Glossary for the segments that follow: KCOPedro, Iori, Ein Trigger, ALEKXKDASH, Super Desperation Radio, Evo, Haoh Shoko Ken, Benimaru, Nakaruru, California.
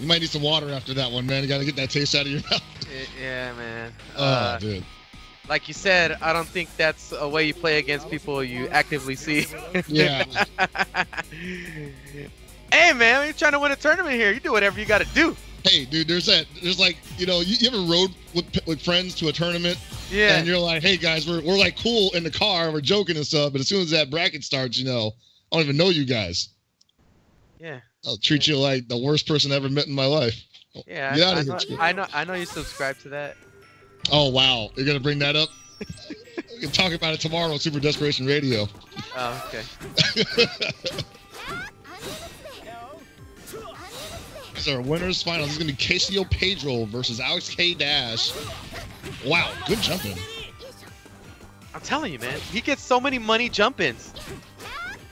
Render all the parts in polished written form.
You might need some water after that one, man. You gotta get that taste out of your mouth. Yeah, man. Oh, dude. Like you said, I don't think that's a way you play against people you actively see. Yeah. Hey, man, you're trying to win a tournament here. You do whatever you got to do. Hey, dude, there's that. There's like, you know, you ever rode with friends to a tournament? Yeah. And you're like, hey, guys, we're like cool in the car. We're joking and stuff. But as soon as that bracket starts, you know, I don't even know you guys. Yeah. I'll treat you like the worst person I ever met in my life. Yeah. Get out of here. I know you subscribe to that. Oh, wow. You're going to bring that up? We can talk about it tomorrow on Super Desperation Radio. Oh, okay. So our winners finals is going to be KCOPedro versus ALEKXKDASH. Wow, good jumping. I'm telling you, man. He gets so many money jump-ins.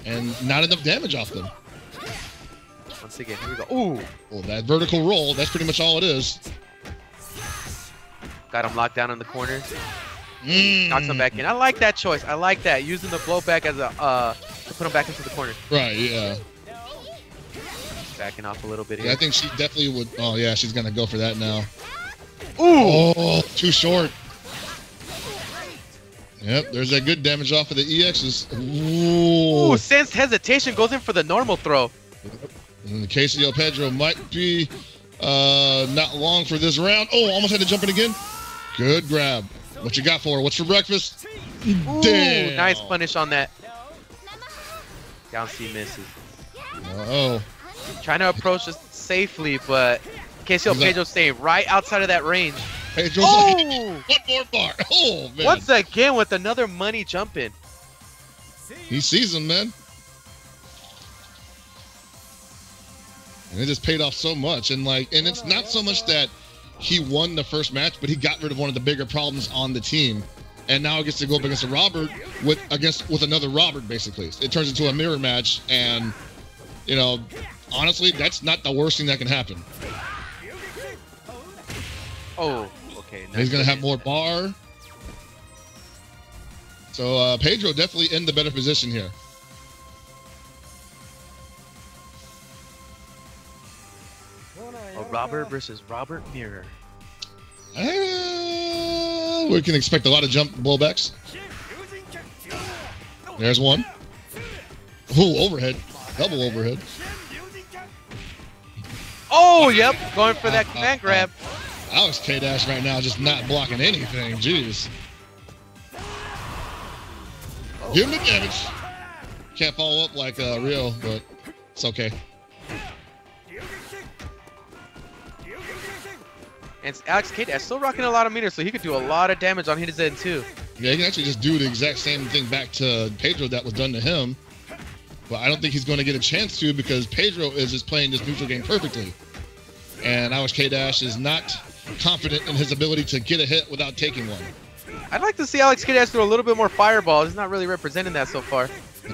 And not enough damage off them. Once again, here we go. Ooh. Oh, that vertical roll. That's pretty much all it is. Got him locked down in the corner. Knocks him back in. I like that choice. I like that. Using the blowback as a to put him back into the corner. Right, yeah. Backing off a little bit here. Yeah, I think she definitely would. Oh, yeah, she's going to go for that now. Ooh! Oh, too short. Yep, there's that good damage off of the EXs. Ooh. Ooh, sensed hesitation, goes in for the normal throw. And the KCOPedro might be not long for this round. Oh, almost had to jump in again. Good grab. What you got for her? What's for breakfast? Ooh, damn. Nice punish on that. Down C misses. Uh-oh. Trying to approach this safely, but KCOPedro's staying right outside of that range. Pedro's like, one more bar. Oh, man. Once again with another money jump in. He sees him, man. And it just paid off so much. And like, and it's not so much that he won the first match, but he got rid of one of the bigger problems on the team. And now he gets to go up against a Robert with another Robert, basically. It turns into a mirror match. And, you know, honestly, that's not the worst thing that can happen. Oh, okay. He's going to have more bar. So Pedro definitely in the better position here. A Robert versus Robert mirror. We can expect a lot of jump blowbacks. There's one. Ooh, overhead. Double overhead. Oh, yep. Going for that command grab. ALEKXKDASH right now just not blocking anything. Jeez. Give him the damage. Can't follow up like Rio, but it's okay. And ALEKXKDASH still rocking a lot of meters, so he could do a lot of damage on his end, too. Yeah, he can actually just do the exact same thing back to Pedro that was done to him. But I don't think he's going to get a chance to because Pedro is just playing this neutral game perfectly. And ALEKXKDASH is not confident in his ability to get a hit without taking one. I'd like to see ALEKXKDASH throw a little bit more fireball. He's not really representing that so far.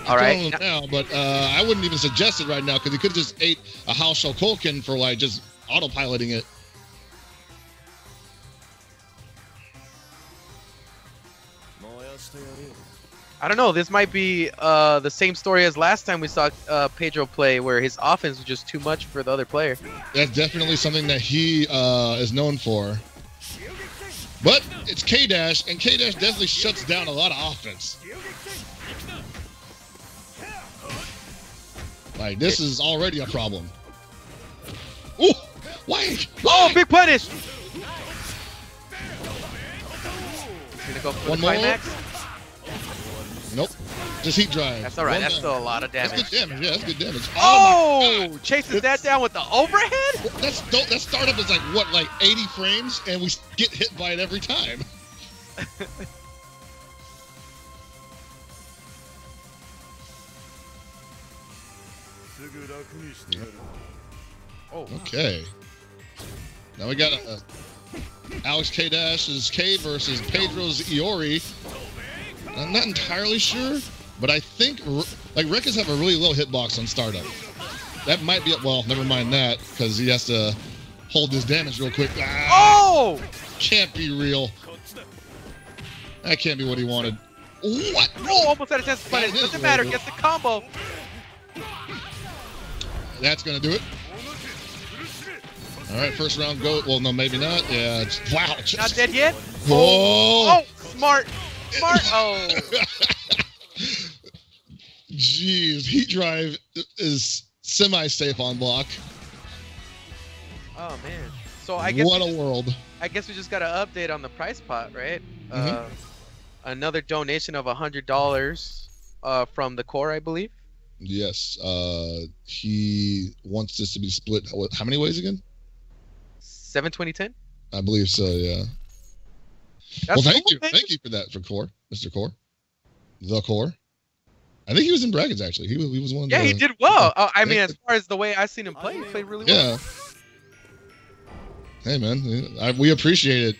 All right. Now, but I wouldn't even suggest it right now because he could have just ate a Haoh Shoko Ken for like just autopiloting it. I don't know. This might be the same story as last time we saw Pedro play, where his offense was just too much for the other player. That's definitely something that he is known for. But it's KDASH, and KDASH definitely shuts down a lot of offense. Like, this is already a problem. Ooh! Why? Oh, big punish! Gonna go for one the climax. Nope. Just heat drive. That's all right. That's still a lot of damage. That's good damage. Yeah, that's good damage. Oh! Chases that down with the overhead? That startup is like, what, like 80 frames? And we get hit by it every time. Yep. Oh. Okay. Now we got a ALEKXKDASH's K versus Pedro's Iori. I'm not entirely sure, but I think like Rekkas have a really low hitbox on startup. That might be well, never mind that, because he has to hold this damage real quick. Ah, oh! Can't be real. That can't be what he wanted. What? Oh, almost had a chance, but it doesn't matter. Gets the combo. That's gonna do it. All right, first round go. Well, no, maybe not. Yeah. Wow. Not dead yet? Whoa. Oh, smart. Smart. Oh. Jeez. Heat Drive is semi-safe on block. Oh, man. So I guess what a world. I guess we just got an update on the prize pot, right? Another donation of $100 from the core, I believe. Yes. He wants this to be split. How many ways again? 7/20/10. I believe so. Yeah. That's well, thank you. Thank you for that, for core, Mr. Core, the core. I think he was in brackets actually. He was one. Yeah, he did well. I mean, as far as the way I seen him play, he played really well. Yeah. Hey man, we appreciate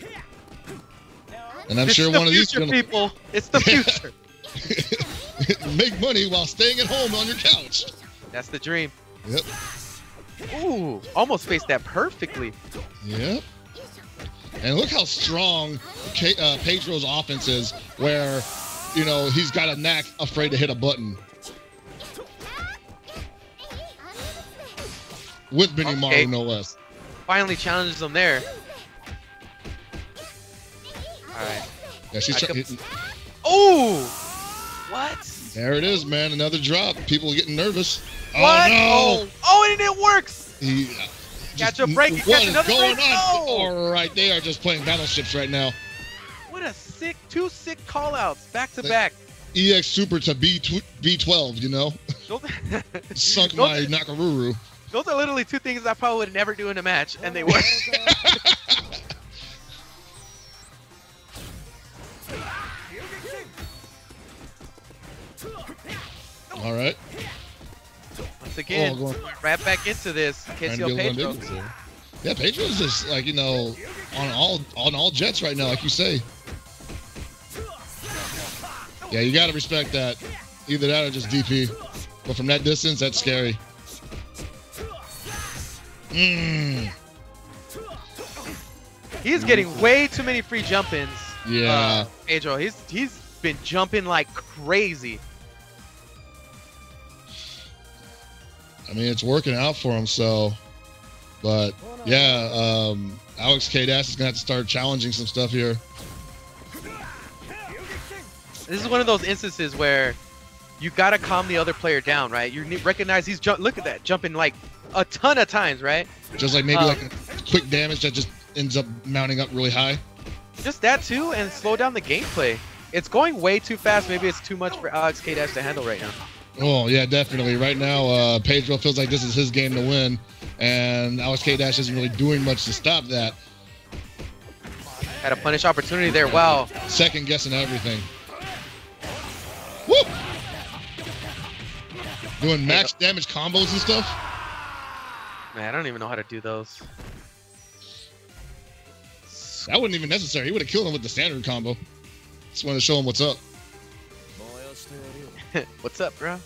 it. And I'm sure one of these people. It's the future. Make money while staying at home on your couch. That's the dream. Yep. Ooh, almost faced that perfectly. Yep. And look how strong Pedro's offense is, where, you know, he's got a knack afraid to hit a button. With Benimaru, okay. No less. Finally challenges him there. All right. Yeah, she's trying. Oh! What? There it is, man. Another drop. People are getting nervous. What? Oh, no. Oh, and it works. Yeah. Catch a break. Catch another break. No. All right. They are just playing battleships right now. What a sick, two sick callouts back to back. EX Super to B12, you know? Sunk my Nakaruru. Those are literally two things I probably would never do in a match, and they work. All right. Once again, right back into this. KCOPedro. Yeah, Pedro's just like, you know, on all jets right now, like you say. Yeah, you gotta respect that. Either that or just DP. But from that distance, that's scary. Mm. He's getting way too many free jump-ins. Yeah. Pedro, he's been jumping like crazy. I mean, it's working out for him, so. But, yeah, ALEKXKDASH is going to have to start challenging some stuff here. This is one of those instances where you got to calm the other player down, right? You recognize he's look at that, jumping like a ton of times, right? Just like maybe like a quick damage that just ends up mounting up really high. Just that, too, and slow down the gameplay. It's going way too fast. Maybe it's too much for ALEKXKDASH to handle right now. Oh, yeah, definitely. Right now, Pedro feels like this is his game to win, and ALEKXKDASH isn't really doing much to stop that. Had a punish opportunity there. Wow. Second guessing everything. Whoop! Doing max damage combos and stuff? Man, I don't even know how to do those. That wasn't even necessary. He would have killed him with the standard combo. Just wanted to show him what's up. What's up, bro? All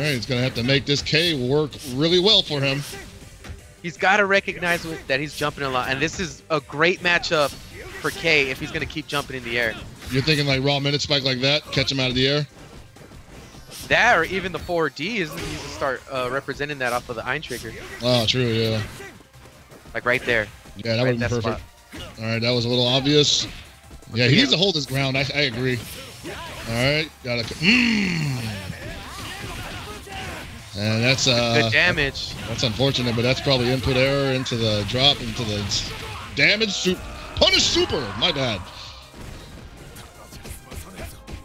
right, he's gonna have to make this K work really well for him. He's got to recognize that he's jumping a lot, and this is a great matchup for K if he's gonna keep jumping in the air. You're thinking like raw minute spike like that, catch him out of the air. That, or even the 4D, is he needs to start representing that off of the Ein Trigger. Oh, true, yeah. Like right there. Yeah, that would be perfect. Spot. All right, that was a little obvious. Yeah, he needs to hold his ground. I agree. All right, gotta. And that's good damage. That's unfortunate, but that's probably input error into the drop into the damage super punish super. My bad.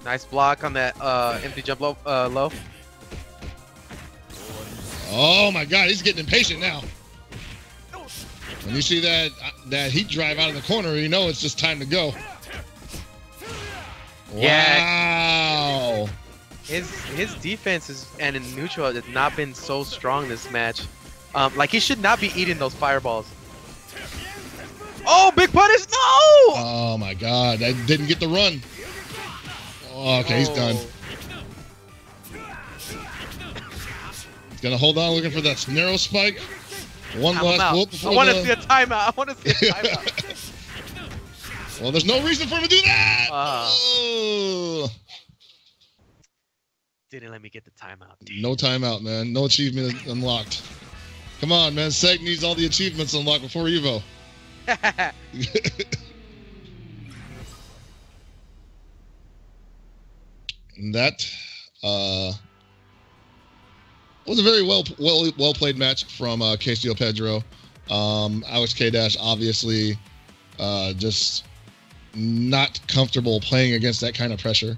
Nice block on that empty jump low. Oh my God, he's getting impatient now. When you see that heat drive out of the corner, you know it's just time to go. Yeah. Wow. His defense is, and in neutral has not been so strong this match. Like he should not be eating those fireballs. Oh, big punish! No! Oh my God, that didn't get the run. Oh, okay, he's done. He's gonna hold on, looking for that narrow spike. One last whoop before I want to see a timeout. Well, there's no reason for him to do that. Oh. didn't let me get the timeout. Dude. No timeout, man. No achievement unlocked. Come on, man. Seg needs all the achievements unlocked before Evo. And that was a very well played match from KCOPedro. ALEKXKDASH obviously just not comfortable playing against that kind of pressure.